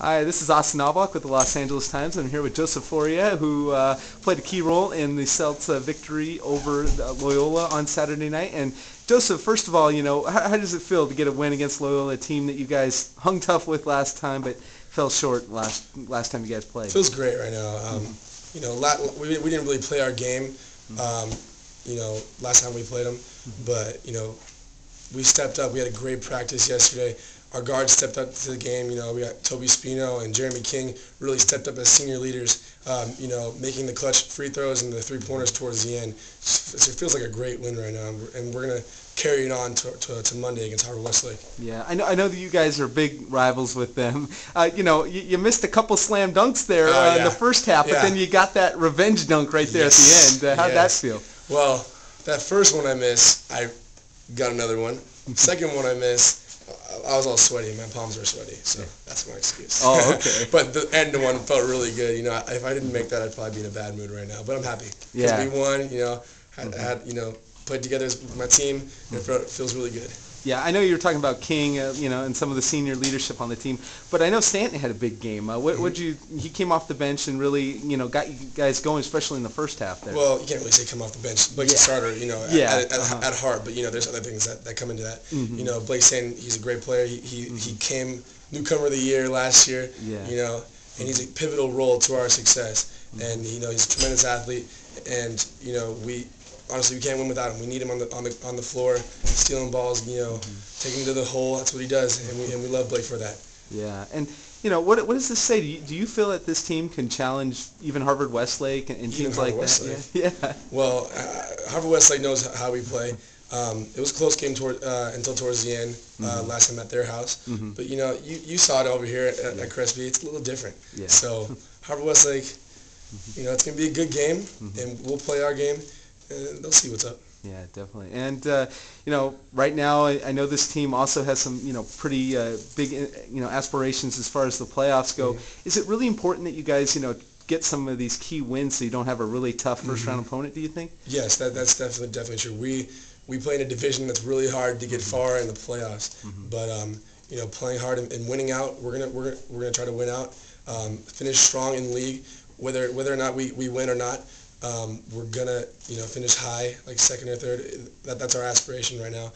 Hi, this is Austin Knoblauch with the Los Angeles Times. I'm here with Joseph Fauria, who played a key role in the Celts' victory over Loyola on Saturday night. And Joseph, first of all, you know, how does it feel to get a win against Loyola, a team that you guys hung tough with last time but fell short last time you guys played? It feels great right now. You know, we didn't really play our game, you know, last time we played them. But, you know, we stepped up. We had a great practice yesterday. Our guards stepped up to the game. You know, we got Toby Spino and Jeremy King really stepped up as senior leaders, you know, making the clutch free throws and the three-pointers towards the end. It feels like a great win right now, and we're going to carry it on to Monday against Harvard-Westlake. Yeah, I know that you guys are big rivals with them. You know, you missed a couple slam dunks there in the first half, but then you got that revenge dunk right there at the end. How'd that feel? Well, that first one I missed, I got another one. Second one I missed, I was all sweaty. My palms were sweaty, so that's my excuse. Oh, okay. But the end one felt really good. You know, if I didn't make that, I'd probably be in a bad mood right now. But I'm happy. Yeah. We won. You know, had you know, played together with my team, and it feels really good. Yeah, I know you were talking about King, you know, and some of the senior leadership on the team, but I know Stanton had a big game. He came off the bench and really, you know, got you guys going, especially in the first half there. Well, you can't really say come off the bench. Blake's a starter, you know, at heart, but, you know, there's other things that come into that. You know, Blake Stanton, he's a great player. He came newcomer of the year last year, you know, and he's a pivotal role to our success. And, you know, he's a tremendous athlete, and, you know, honestly, we can't win without him. We need him on the floor, stealing balls, you know, taking to the hole. That's what he does, and we love Blake for that. Yeah, and you know, what does this say? Do you feel that this team can challenge even Harvard-Westlake and teams like that? Yeah. Well, Harvard-Westlake knows how we play. It was a close game until towards the end last time at their house. But you know, you saw it over here at Crespi. It's a little different. Yeah. So Harvard-Westlake, you know, it's gonna be a good game, and we'll play our game. They'll see what's up. Yeah, definitely. And, you know, right now I know this team also has some, you know, pretty big, you know, aspirations as far as the playoffs go. Is it really important that you guys, you know, get some of these key wins so you don't have a really tough first-round opponent, do you think? Yes, that's definitely true. We play in a division that's really hard to get far in the playoffs. But, you know, playing hard and winning out, we're gonna try to win out, finish strong in league, whether or not we win or not. We're gonna, you know, finish high, like second or third. That's our aspiration right now,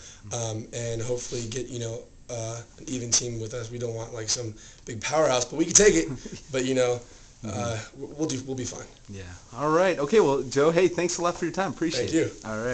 and hopefully get, you know, an even team with us. We don't want like some big powerhouse, but we can take it. But you know, we'll be fine. Yeah. All right. Okay. Well, Joe. Hey, thanks a lot for your time. Appreciate it. Thank you. All right.